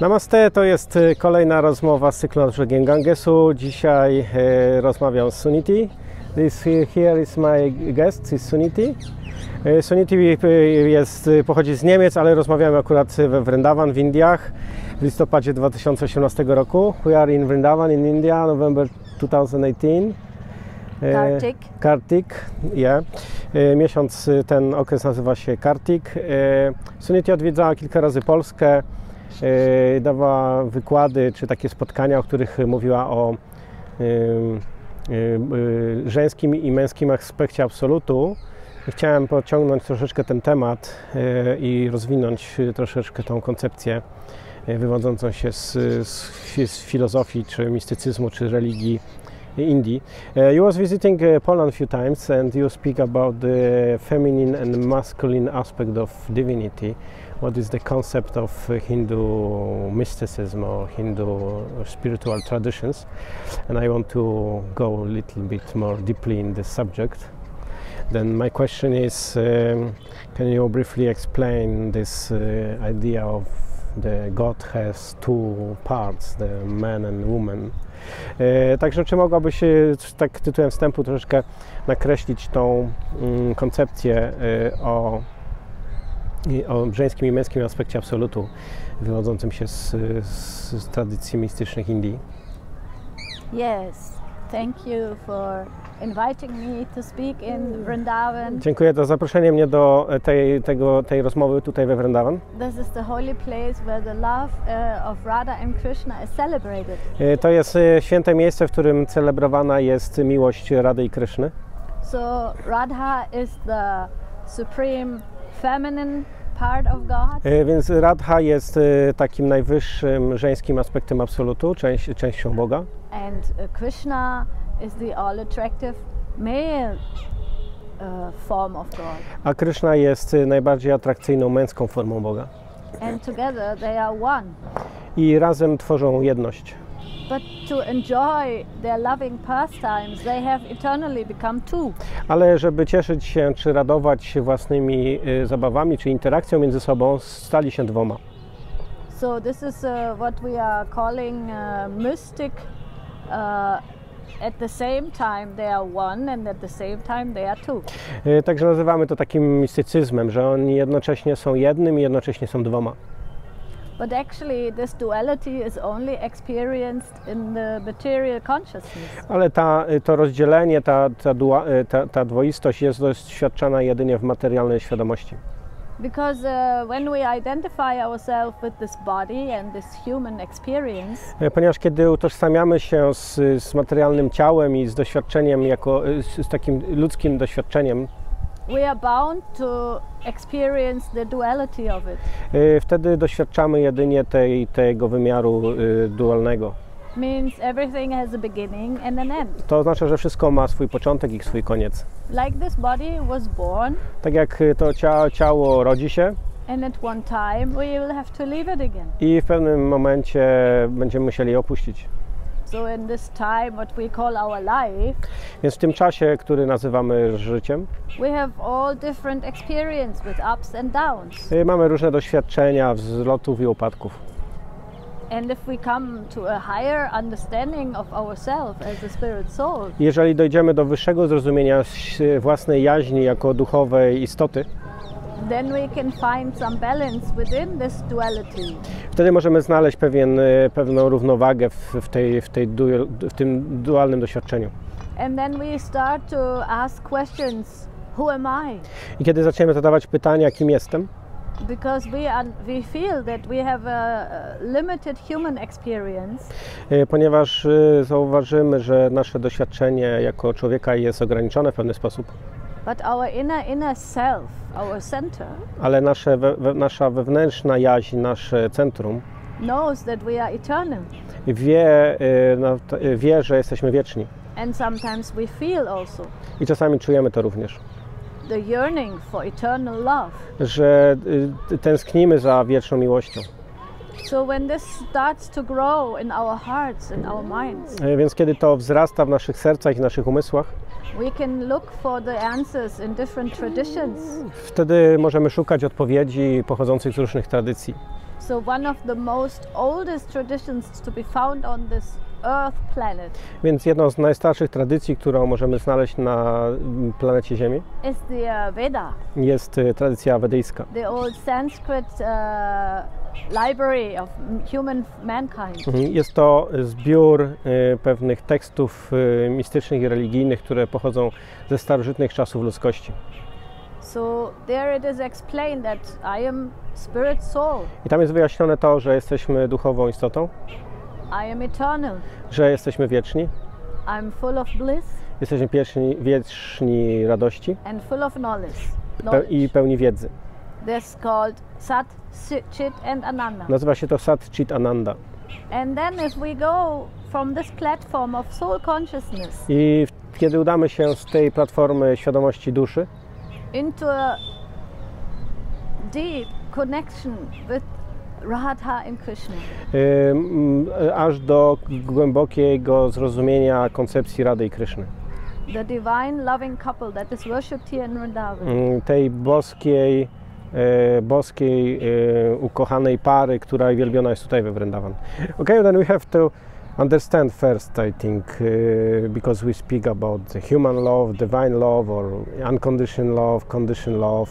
Namaste, to jest kolejna rozmowa z cyklu Nad Brzegiem Gangesu. Dzisiaj rozmawiam z Suniti. Here is my guest, is Suniti. Suniti pochodzi z Niemiec, ale rozmawiamy akurat we Vrindavan w Indiach w listopadzie 2018 roku. We are in Vrindavan in India, November 2018. Kartik. Kartik, yeah. Miesiąc, ten okres nazywa się Kartik. Suniti odwiedzała kilka razy Polskę, dawała wykłady czy takie spotkania, o których mówiła o żeńskim i męskim aspekcie absolutu. Chciałem pociągnąć troszeczkę ten temat i rozwinąć troszeczkę tą koncepcję wywodzącą się z filozofii, czy mistycyzmu, czy religii Indii. You was visiting Poland a few times and you speak about the feminine and masculine aspect of divinity. What is the concept of Hindu mysticism or Hindu spiritual traditions? And I want to go a little bit more deeply in this subject. Then my question is, can you briefly explain this idea of the God has two parts, the man and woman? Także czy mogłabyś tak tytułem wstępu troszeczkę nakreślić tą koncepcję o żeńskim i męskim aspekcie absolutu wywodzącym się z tradycji mistycznych Indii? Yes, thank you for inviting me to speak in Vrindavan. Dziękuję za zaproszenie mnie do tej rozmowy tutaj we Vrindavan. This is the holy place where the love of Radha and Krishna is celebrated. To jest święte miejsce, w którym celebrowana jest miłość Radhy i Kryszny. So Radha is the supreme feminine part of God. Więc Radha jest takim najwyższym żeńskim aspektem absolutu, częścią Boga. And Krishna is the all-attractive male form of God. A Kryszna jest najbardziej atrakcyjną męską formą Boga. And together they are one. I razem tworzą jedność. But to enjoy their loving pastimes, they have eternally become two. Ale żeby cieszyć się, czy radować się własnymi zabawami, czy interakcją między sobą, stali się dwoma. So this is what we are calling mystic. At the same time they are one and at the same time they are two. Także nazywamy to takim mistycyzmem, że oni jednocześnie są jednym i jednocześnie są dwoma. But actually this duality is only experienced in the material consciousness. Ale to rozdzielenie, ta dwoistość jest doświadczana jedynie w materialnej świadomości. Because when we identify ourselves with this body and this human experience, ponieważ kiedy utożsamiamy się z materialnym ciałem i z doświadczeniem jako z takim ludzkim doświadczeniem, we are bound to experience the duality of it. Wtedy doświadczamy jedynie tego wymiaru dualnego. Means everything has a beginning and an end. To oznacza, że wszystko ma swój początek i swój koniec. Like this body was born. Tak jak to ciało rodzi się. And at one time we will have to leave it again. I w pewnym momencie będziemy musieli je opuścić. So in this time, what we call our life, więc w tym czasie, który nazywamy życiem, we have all different experience with ups and downs. Mamy różne doświadczenia wzlotów i upadków. And if we come to a higher understanding of ourselves as a spirit soul, jeżeli dojdziemy do wyższego zrozumienia własnej jaźni jako duchowej istoty, then we can find some balance within this duality. Wtedy możemy znaleźć pewną równowagę w tym dualnym doświadczeniu. And then we start to ask questions, who am I? I kiedy zaczniemy zadawać pytania, kim jestem? Because we feel that we have a limited human experience. Ponieważ zauważymy, że nasze doświadczenie jako człowieka jest ograniczone w pewien sposób. But our inner self, our center. Ale nasza wewnętrzna jaźń, nasze centrum. Knows that we are eternal. Wie, że jesteśmy wieczni. And sometimes we feel also. I czasami czujemy to również. The yearning for eternal love. Że tęsknimy za wieczną miłością. So when this starts to grow in our hearts and our minds. Więc kiedy to wzrasta w naszych sercach i naszych umysłach, we can look for the answers in different traditions. Wtedy możemy szukać odpowiedzi pochodzących z różnych tradycji. So one of the most oldest traditions to be found on this earth planet. Więc jedną z najstarszych tradycji, którą możemy znaleźć na planecie Ziemi, jest Veda. Jest tradycja wedyjska. The old Sanskrit library of human mankind. Jest to zbiór pewnych tekstów mistycznych i religijnych, które pochodzą ze starożytnych czasów ludzkości. So there it is explained that I am spirit soul. I tam jest wyjaśnione to, że jesteśmy duchową istotą. I am eternal. Że jesteśmy wieczni. I'm full of bliss. Jesteśmy wieczni radości. And full of knowledge. I pełni wiedzy. This called Sat, Cit and Ananda. Nazywa się to Sat, Cit, Ananda. And then if we go from this platform of soul consciousness. I kiedy udamy się z tej platformy świadomości duszy into a deep connection with Radha and Krishna. Aż do głębokiego zrozumienia koncepcji Radhy i Kryszny. The divine loving couple that is worshipped here in Vrindavan. Tej boskiej ukochanej pary, która wielbiona jest tutaj we Vrindavan. Okay, then we have to understand first, I think, because we speak about the human love, divine love, or unconditioned love, conditioned love.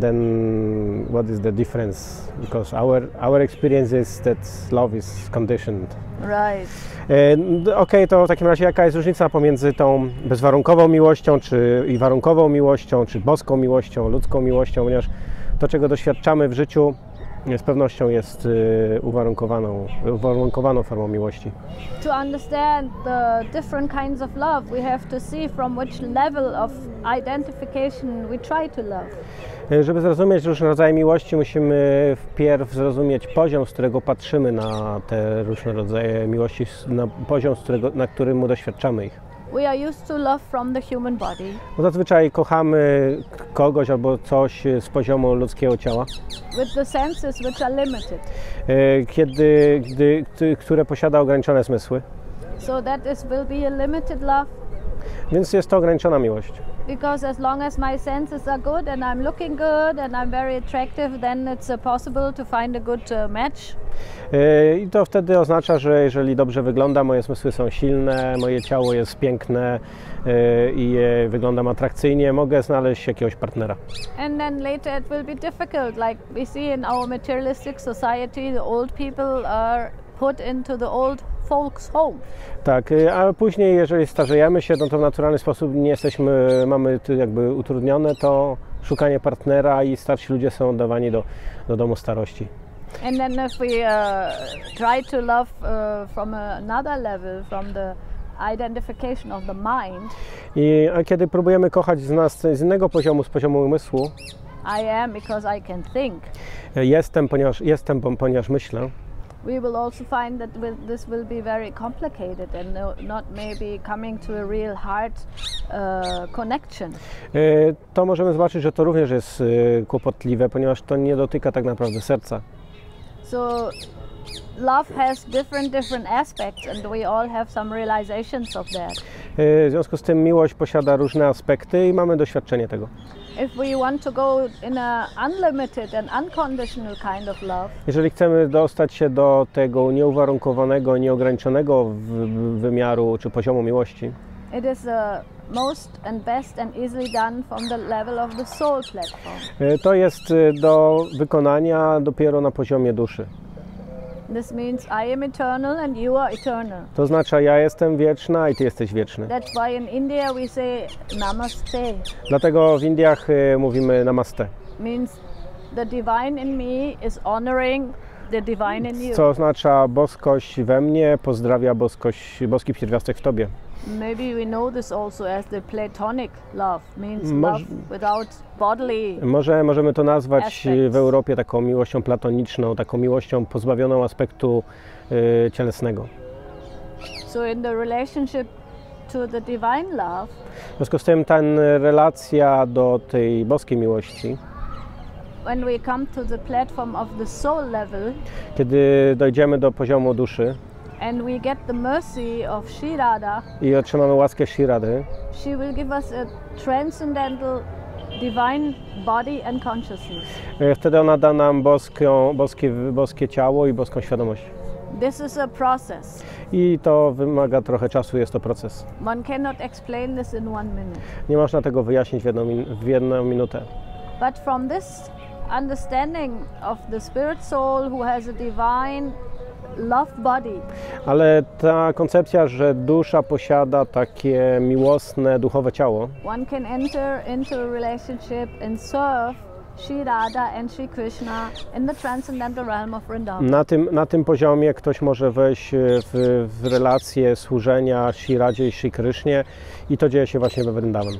Then what is the difference? Because our experience is that love is conditioned. Right. Okej, to w takim razie jaka jest różnica pomiędzy tą bezwarunkową miłością, czy i warunkową miłością, czy boską miłością, ludzką miłością, ponieważ to, czego doświadczamy w życiu, z pewnością jest uwarunkowaną formą miłości. To understand the different kinds of love, we have to see from which level of identification we try to love. Żeby zrozumieć różne rodzaje miłości, musimy wpierw zrozumieć poziom, z którego patrzymy na te różne rodzaje miłości, na poziom, na którym doświadczamy ich. We are used to love from the human body. Zazwyczaj kochamy kogoś albo coś z poziomu ludzkiego ciała. With the senses which are limited. Które posiada ograniczone zmysły. So that this will be a limited love. Więc jest to ograniczona miłość. Because as long as my senses are good and I'm looking good and I'm very attractive, then it's possible to find a good match. I to wtedy oznacza, że jeżeli dobrze wygląda, moje zmysły są silne, moje ciało jest piękne i wyglądam atrakcyjnie, mogę znaleźć jakiegoś partnera. And then later it will be difficult, like we see in our materialistic society, the old people are put into the old folks home. Tak, a później, jeżeli starzejemy się, no to w naturalny sposób nie jesteśmy, mamy jakby utrudnione to szukanie partnera i starsi ludzie są oddawani do domu starości. And then if we try to love from another level, from the identification of the mind. A kiedy próbujemy kochać z innego poziomu, z poziomu umysłu. I am because I can think. Jestem, ponieważ myślę. We will also find that this will be very complicated and not maybe coming to a real heart connection. To możemy zobaczyć, że to również jest kłopotliwe, ponieważ to nie dotyka tak naprawdę serca. So love has different aspects and we all have some realizations of that. W związku z tym miłość posiada różne aspekty i mamy doświadczenie tego. Jeżeli chcemy dostać się do tego nieuwarunkowanego, nieograniczonego wymiaru czy poziomu miłości, it is the most and best and easily done from the level of the soul platform. To jest do wykonania dopiero na poziomie duszy. This means I am eternal and you are eternal. To znaczy, ja jestem wieczna i ty jesteś wieczny. That's why in India we say Namaste. Dlatego w Indiach mówimy Namaste. Means the divine in me is honoring the divine in you. Co oznacza boskość we mnie pozdrawia boski pierwiastek w tobie. Maybe we know this also as the platonic love, means love without bodily. Możemy to nazwać aspects. W Europie taką miłością platoniczną, taką miłością pozbawioną aspektu cielesnego. So in the relationship to the divine love. W związku z tym ta relacja do tej boskiej miłości. When we come to the platform of the soul level. Kiedy dojdziemy do poziomu duszy. And we get the mercy of Sri Radha. I otrzymamy łaskę Sri Radhy. She will give us a transcendental divine body and consciousness. Wtedy ona da nam boskie ciało i boską świadomość. This is a process. I to wymaga trochę czasu, jest to proces. One cannot explain this in 1 minute. Nie można tego wyjaśnić w jedną minutę. But from this understanding of the spirit soul who has a divine love body. Ale ta koncepcja, że dusza posiada takie miłosne duchowe ciało. One can enter into a relationship and serve Sri Radha and Sri Krishna in the transcendental realm of Vrindavan. Na tym poziomie ktoś może wejść w relację służenia Sri Radze i Sri Krishnie i to dzieje się właśnie we Vrindavan.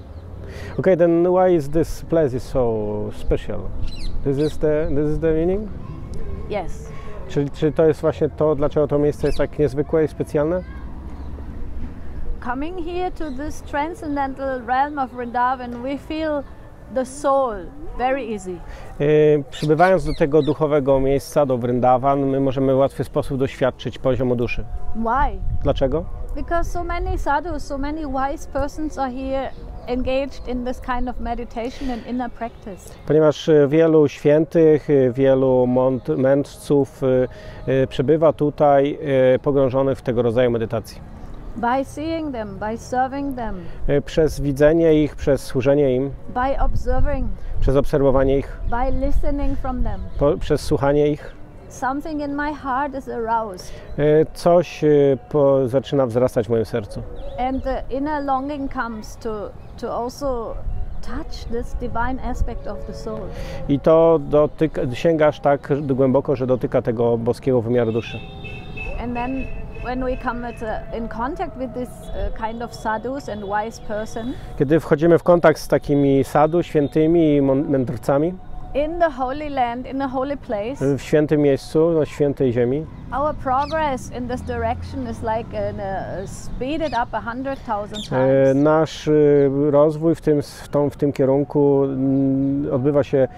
Okay, then why is this place is so special? This is the meaning? Yes. Czy to jest właśnie to, dlaczego to miejsce jest tak niezwykłe i specjalne? Coming here to this transcendental realm of Vrindavan, we feel the soul very easy. Przybywając do tego duchowego miejsca, do Vrindavan, my możemy w łatwy sposób doświadczyć poziomu duszy. Why? Dlaczego? Because so many sadhus, so many wise persons are here engaged in this kind of meditation and inner practice. Ponieważ wielu świętych, wielu mędrców przebywa tutaj pogrążonych w tego rodzaju medytacji. By seeing them, by serving them. Przez widzenie ich, przez służenie im. By observing. Przez obserwowanie ich. By listening from them. Przez słuchanie ich. Something in my heart is aroused. Coś zaczyna wzrastać w moim sercu. And the inner longing comes to also touch this divine aspect of the soul. I to sięgasz tak głęboko, że dotyka tego boskiego wymiaru duszy. And then when we come in contact with this kind of sadhus and wise person. Kiedy wchodzimy w kontakt z takimi sadhu, świętymi i mędrcami. In the holy land, in the holy place. W świętym miejscu, na świętej ziemi. Our progress in this direction is like speeded up 100,000 times. Nasz rozwój w tym kierunku odbywa się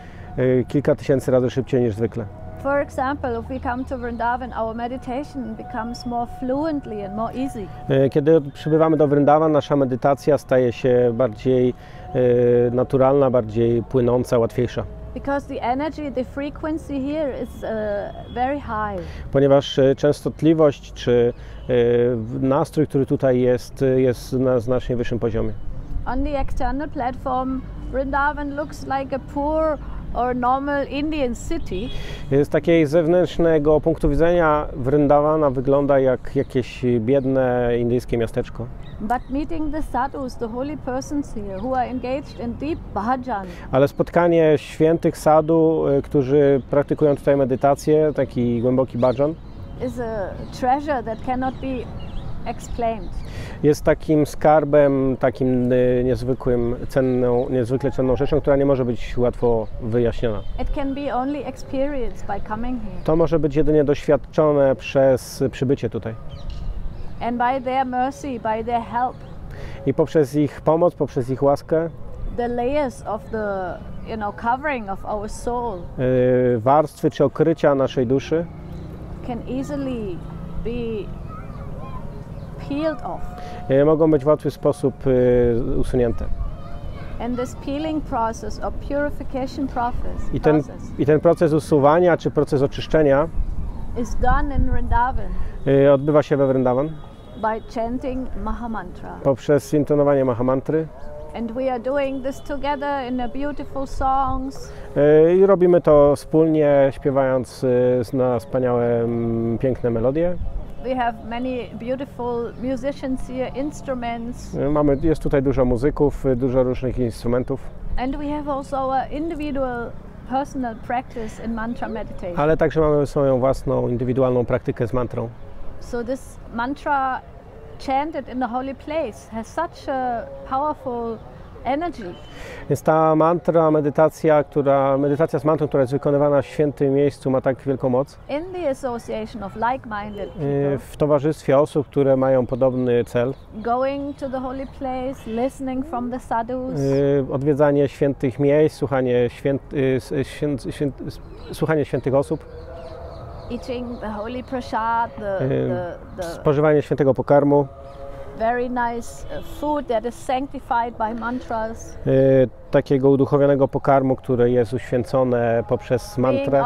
kilka tysięcy razy szybciej niż zwykle. For example, if we come to Vrindavan, our meditation becomes more fluently and more easy. Kiedy przybywamy do Vrindavan, nasza medytacja staje się bardziej naturalna, bardziej płynąca, łatwiejsza. Because the energy, the frequency here is very high. Ponieważ częstotliwość czy nastrój, który tutaj jest na znacznie wyższym poziomie. On the external platform, Vrindavan looks like a poor or normal Indian city. Z takiej zewnętrznego punktu widzenia Vrindavana wygląda jak jakieś biedne indyjskie miasteczko. But meeting the sadhus, the holy persons here, who are engaged in deep bhajan. Ale spotkanie świętych sadhu, którzy praktykują tutaj medytację, taki głęboki bhajan, is a treasure that cannot be explained. Jest takim skarbem, takim niezwykle cenną rzeczą, która nie może być łatwo wyjaśniona. It can be only experienced by coming here. To może być jedynie doświadczone przez przybycie tutaj. And by their mercy, by their help. I poprzez ich pomoc, poprzez ich łaskę. The layers of the, covering of our soul. Warstwy czy okrycia naszej duszy. Can easily be peeled off. Mogą być w łatwy sposób usunięte. And this peeling process or purification process. I ten proces usuwania czy proces oczyszczenia. Is done in Vrindavan. Odbywa się we Vrindavan. By chanting Mahamantra. Poprzez intonowanie Mahamantry. And we are doing this together in a beautiful songs. I robimy to wspólnie, śpiewając na wspaniałe, piękne melodie. We have many beautiful musicians here, instruments. Jest tutaj dużo muzyków, dużo różnych instrumentów. And we have also our individual personal practice in mantra meditation. Ale także mamy swoją własną indywidualną praktykę z mantrą. So this mantra chanted in the holy place has such a powerful energy. Jest ta mantra, medytacja z mantrą, która jest wykonywana w świętym miejscu, ma tak wielką moc. In the association of like-minded people. W towarzystwie osób, które mają podobny cel. Going to the holy place, listening from the sadhus. Odwiedzanie świętych miejsc, słuchanie świętych osób. Eating the holy prashad, spożywanie świętego pokarmu. very nice food that is sanctified by mantras. Takiego uduchowionego pokarmu, które jest uświęcone poprzez mantrę,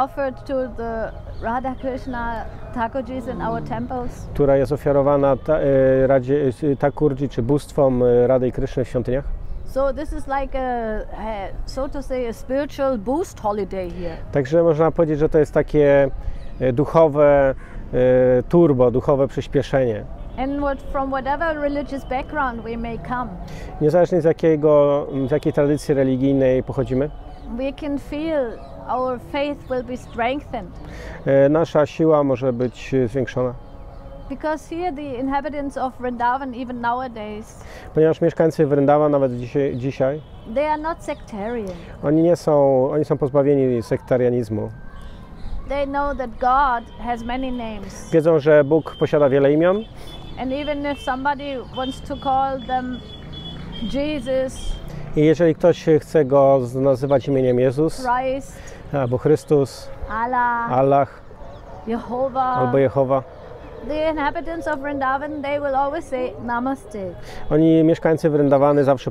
która jest ofiarowana Thakurji czy bóstwom Radhy i Kryszny w świątyniach. So this is like a, so to say, a spiritual boost holiday here. Także można powiedzieć, że to jest takie duchowe turbo, duchowe przyspieszenie. And from whatever religious background we may come. Niezależnie z jakiej tradycji religijnej pochodzimy. We can feel our faith will be strengthened. Nasza siła może być zwiększona. Because here the inhabitants of Vrindavan even nowadays. Ponieważ mieszkańcy Vrindavan nawet dzisiaj. They are not sectarian. Oni są pozbawieni sektarianizmu. They know that God has many names. Wiedzą, że Bóg posiada wiele imion. And even if somebody wants to call them Jesus. I jeżeli ktoś chce go nazywać imieniem Jezus, Christ, albo Chrystus, Allah, Jehowa, albo Jehowa. The inhabitants of Vrindavan, they will always say Namaste. Oni, mieszkańcy Vrindavany, zawsze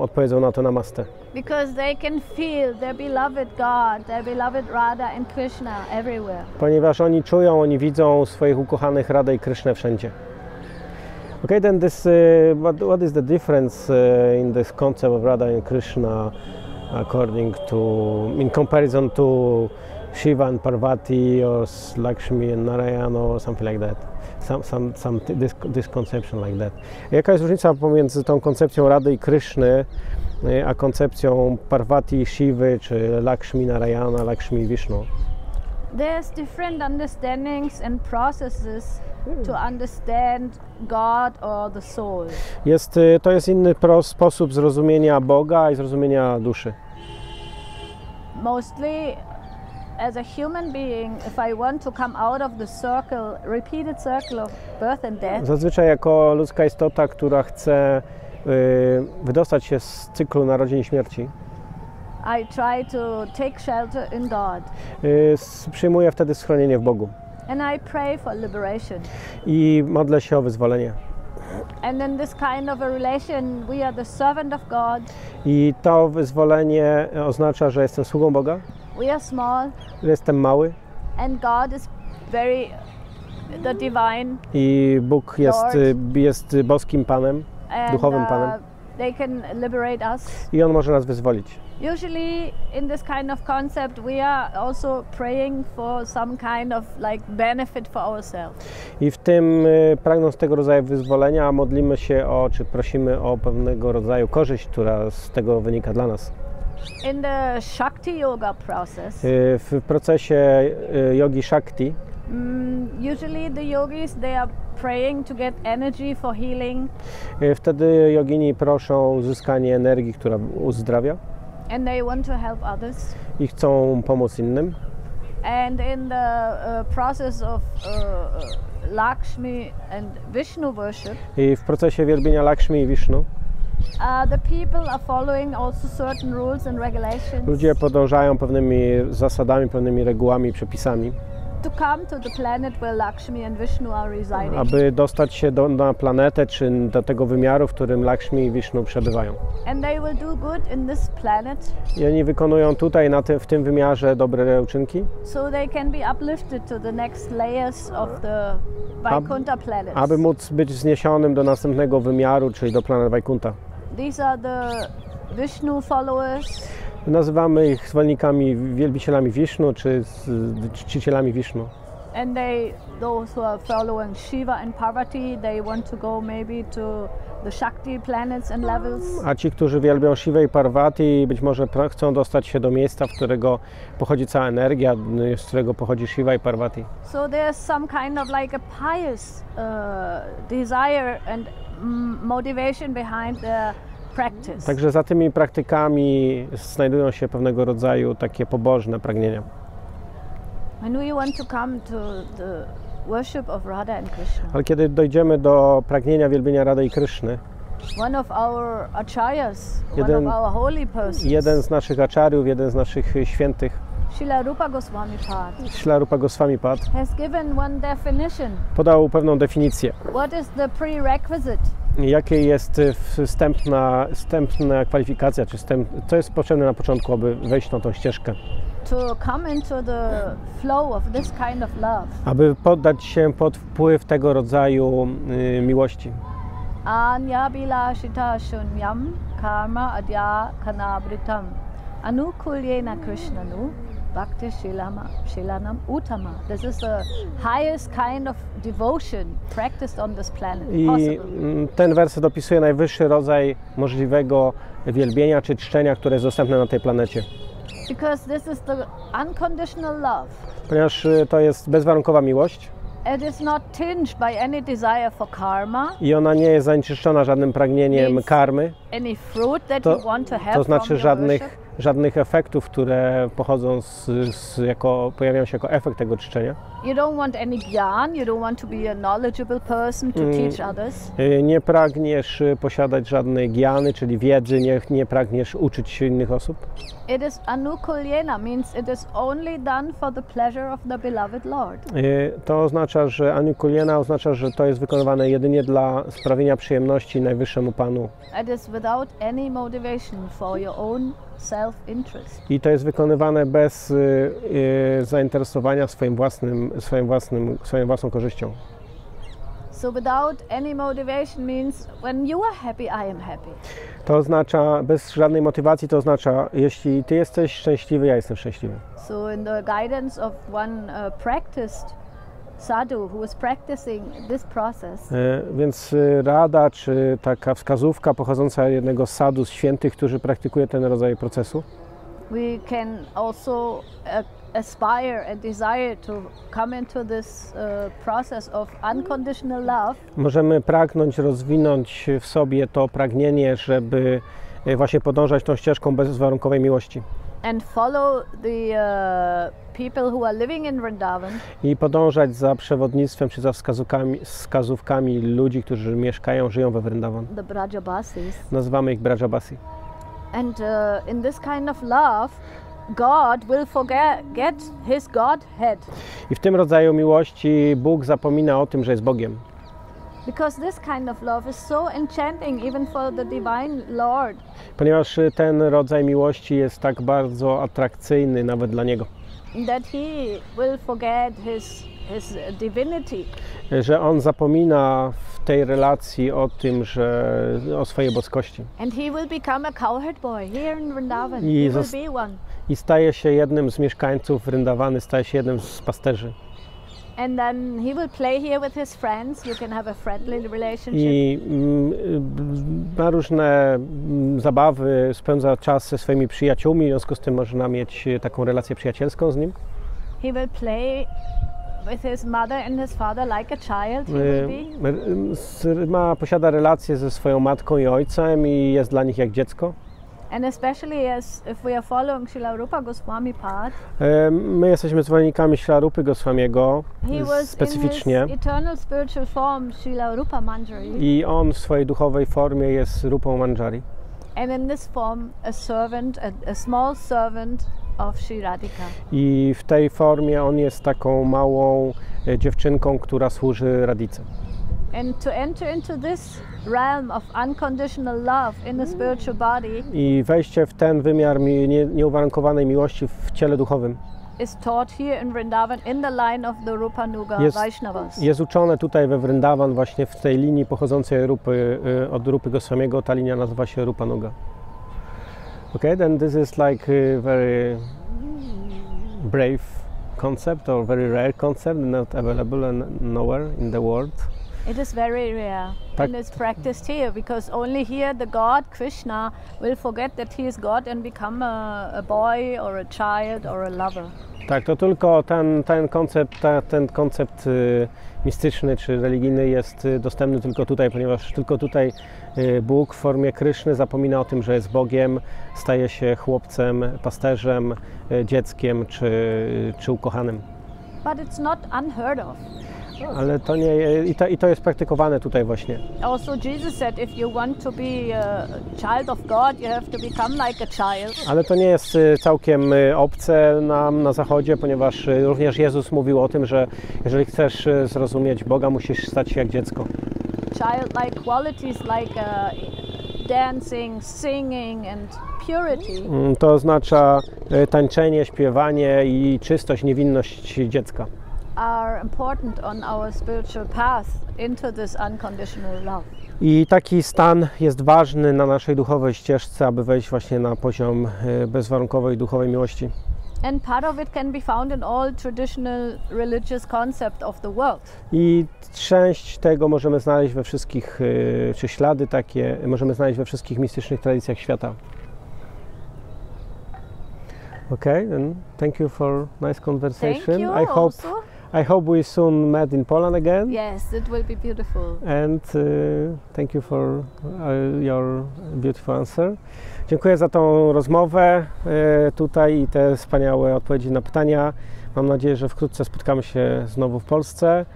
odpowiedzą na to Namaste. Because they can feel their beloved God, their beloved Radha and Krishna everywhere. Ponieważ oni czują, oni widzą swoich ukochanych Radha i Krishna wszędzie. Okay, then this what is the difference in this concept of Radha and Krishna in comparison to Shiva and Parvati, or Lakshmi and Narayana, or something like that. This conception like that. Jaka jest różnica pomiędzy tą koncepcją Radhy i Kryszny, a koncepcją Parvati, Shiwy, czy Lakshmi, Narayana, Lakshmi, Vishnu? There's different understandings and processes to understand God or the soul. To jest inny sposób zrozumienia Boga i zrozumienia duszy. Mostly. As a human being, if I want to come out of the circle, repeated circle of birth and death. Zazwyczaj jako ludzka istota, która chce wydostać się z cyklu narodzin i śmierci. I try to take shelter in God. Przyjmuję wtedy schronienie w Bogu. And I pray for liberation. I modlę się o wyzwolenie. And in this kind of a relation, we are the servant of God. I to wyzwolenie oznacza, że jestem sługą Boga. We are small. Jestem mały. And God is very the divine. I Bóg jest boskim Panem, duchowym Panem. They can liberate us. I on może nas wyzwolić. Usually in this kind of concept we are also praying for some kind of like benefit for ourselves. I w tym pragnąc tego rodzaju wyzwolenia modlimy się czy prosimy o pewnego rodzaju korzyść, która z tego wynika dla nas. In the Shakti yoga process. W procesie jogi Shakti. Usually the yogis they are praying to get energy for healing. Wtedy jogini proszą o uzyskanie energii, która uzdrawia. And they want to help others. I chcą pomóc innym. And in the process of Lakshmi and Vishnu worship. I w procesie wielbienia Lakshmi i Vishnu. The people are following also certain rules and regulations. Ludzie podążają pewnymi zasadami, pewnymi regułami, przepisami. To come to the planet where Lakshmi and Vishnu are residing. Aby dostać się na planetę czy do tego wymiaru, w którym Lakshmi i Vishnu przebywają. And they will do good in this planet. I oni wykonują tutaj w tym wymiarze dobre uczynki. So they can be uplifted to the next layers of the Vaikunta planets. Aby móc być wzniesionym do następnego wymiaru, czyli do planet Vaikunta. These are the Vishnu followers. Nazywamy ich zwolennikami, wielbicielami Vishnu czy czcicielami Vishnu. And those who are following Shiva and Parvati, they want to go maybe to the Shakti planets and levels. A ci, którzy wielbią Shivę i Parvati, być może chcą dostać się do miejsca, z którego pochodzi cała energia, z którego pochodzi Shiva i Parvati. So there's some kind of like a pious desire and motivation behind the practice. Także za tymi praktykami znajdują się pewnego rodzaju takie pobożne pragnienia. Ale kiedy dojdziemy do pragnienia wielbienia Radhy i Kryszny, jeden z naszych acharyów, jeden z naszych świętych, Sri Rupa Goswami podał pewną definicję. What is the prerequisite? Jakie jest wstępna kwalifikacja, czy co jest potrzebne na początku, aby wejść na tą ścieżkę? To come into the flow of this kind of love. Aby poddać się pod wpływ tego rodzaju miłości. Anyabilashita shunyam karma adya kanabritam anukulyena krishnanu bhakti shilanam utama. This is the highest kind of devotion practiced on this planet. I ten werset opisuje najwyższy rodzaj możliwego wielbienia czy czczenia, które jest dostępne na tej planecie. Because this is the unconditional love. Ponieważ to jest bezwarunkowa miłość. It is not tinged by any desire for karma. I ona nie jest zanieczyszczona żadnym pragnieniem karmy. Any fruit that you want to have. To znaczy żadnych efektów, które pochodzą pojawiają się jako efekt tego czczenia. You don't want any gyan, you don't want to be a knowledgeable person to teach others. Nie pragniesz posiadać żadnej giany, czyli wiedzy, nie pragniesz uczyć się innych osób. It is anukulyena, means it is only done for the pleasure of the beloved Lord. To oznacza, że anukulyena oznacza, że to jest wykonywane jedynie dla sprawienia przyjemności najwyższemu Panu. It is without any motivation for your own self-interest. I to jest wykonywane bez zainteresowania swoją własną korzyścią. So without any motivation means when you are happy, I am happy. To oznacza bez żadnej motywacji, to oznacza jeśli ty jesteś szczęśliwy, ja jestem szczęśliwy. So in the guidance of one practiced sadhu who is practicing this process. Więc rada czy taka wskazówka pochodząca jednego z sadhu, z świętych, którzy praktykuje ten rodzaj procesu. We can also aspire and desire to come into this process of unconditional love. Możemy pragnąć, rozwinąć w sobie to pragnienie, żeby właśnie podążać tą ścieżką bezwarunkowej miłości. And follow the people who are living in Vrindavan. I podążać za przewodnictwem czy za wskazówkami ludzi, którzy żyją we Vrindavan. The Brajabasis. Nazywamy ich Brajabasi. And in this kind of love God will forget his Godhead. I w tym rodzaju miłości Bóg zapomina o tym, że jest Bogiem. Because this kind of love is so enchanting even for the divine Lord. Ponieważ ten rodzaj miłości jest tak bardzo atrakcyjny nawet dla niego. That he will forget his divinity. Że on zapomina w tej relacji o tym, że o swojej boskości. And he will become a cowherd boy here in Vrindavan. He will be one. I staje się jednym z mieszkańców Vrindavany, staje się jednym z pasterzy. And then he will play here with his friends. You can have a friendly relationship. I ma różne zabawy, spędza czas ze swoimi przyjaciółmi, w związku z tym można mieć taką relację przyjacielską z nim. He will play with his mother and his father like a child. Posiada relacje ze swoją matką i ojcem i jest dla nich jak dziecko. And especially as if we are following Sri Rupa Goswami path. My jesteśmy zwolennikami Sri Rupy Goswamiego specyficznie. Eternal spiritual form Sri Rupa Manjari. I on w swojej duchowej formie jest Rupą Manjari. And in this form a servant, a small servant of Sri Radhika. I w tej formie on jest taką małą dziewczynką, która służy Radhice. And to enter into this realm of unconditional love in the spiritual body. I wejście w ten wymiar nieuwarunkowanej miłości w ciele duchowym. Is taught here in Vrindavan in the line of the Rupa Nuga Vaishnavas. Jest uczone tutaj we Vrindavan właśnie w tej linii pochodzącej od Rupy Goswamiego. Ta linia nazywa się Rupa Nuga. Okay, then this is like a very brave concept or very rare concept, not available nowhere in the world. It is very rare and it's practiced here because only here the God Krishna will forget that he is God and become a boy or a child or a lover. Tak, to tylko ten koncept mistyczny czy religijny jest dostępny tylko tutaj, ponieważ tylko tutaj Bóg w formie Kryszny zapomina o tym, że jest Bogiem, staje się chłopcem, pasterzem, dzieckiem czy ukochanym. But it's not unheard of. Ale to nie to jest praktykowane tutaj właśnie. Also Jesus said if you want to be a child of God you have to become like a child. Ale to nie jest całkiem obce nam na zachodzie, ponieważ również Jezus mówił o tym, że jeżeli chcesz zrozumieć Boga, musisz stać się jak dziecko. childlike qualities like dancing, singing and purity. To oznacza tańczenie, śpiewanie i czystość, niewinność dziecka. Are important on our spiritual path into this unconditional love. I taki stan jest ważny na naszej duchowej ścieżce, aby wejść właśnie na poziom bezwarunkowej duchowej miłości. And part of it can be found in all traditional religious concept of the world. I część tego możemy znaleźć we wszystkich, czy ślady takie możemy znaleźć we wszystkich mistycznych tradycjach świata. Okay, then thank you for nice conversation. Thank you I hope we soon meet in Poland again. Yes, it will be beautiful. And thank you for your beautiful answer. Dziękuję za tą rozmowę tutaj i te wspaniałe odpowiedzi na pytania. Mam nadzieję, że wkrótce spotkamy się znowu w Polsce.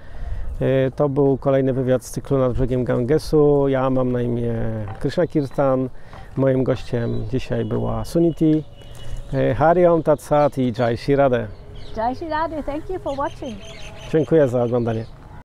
To był kolejny wywiad z cyklu Nad Brzegiem Gangesu. Ja mam na imię Kryszna Kirtan. Moim gościem dzisiaj była Suniti. Hari Om Tat Sat i Jai Sri Radha. Jai Sri Radha, thank you for watching. Dziękuję za oglądanie.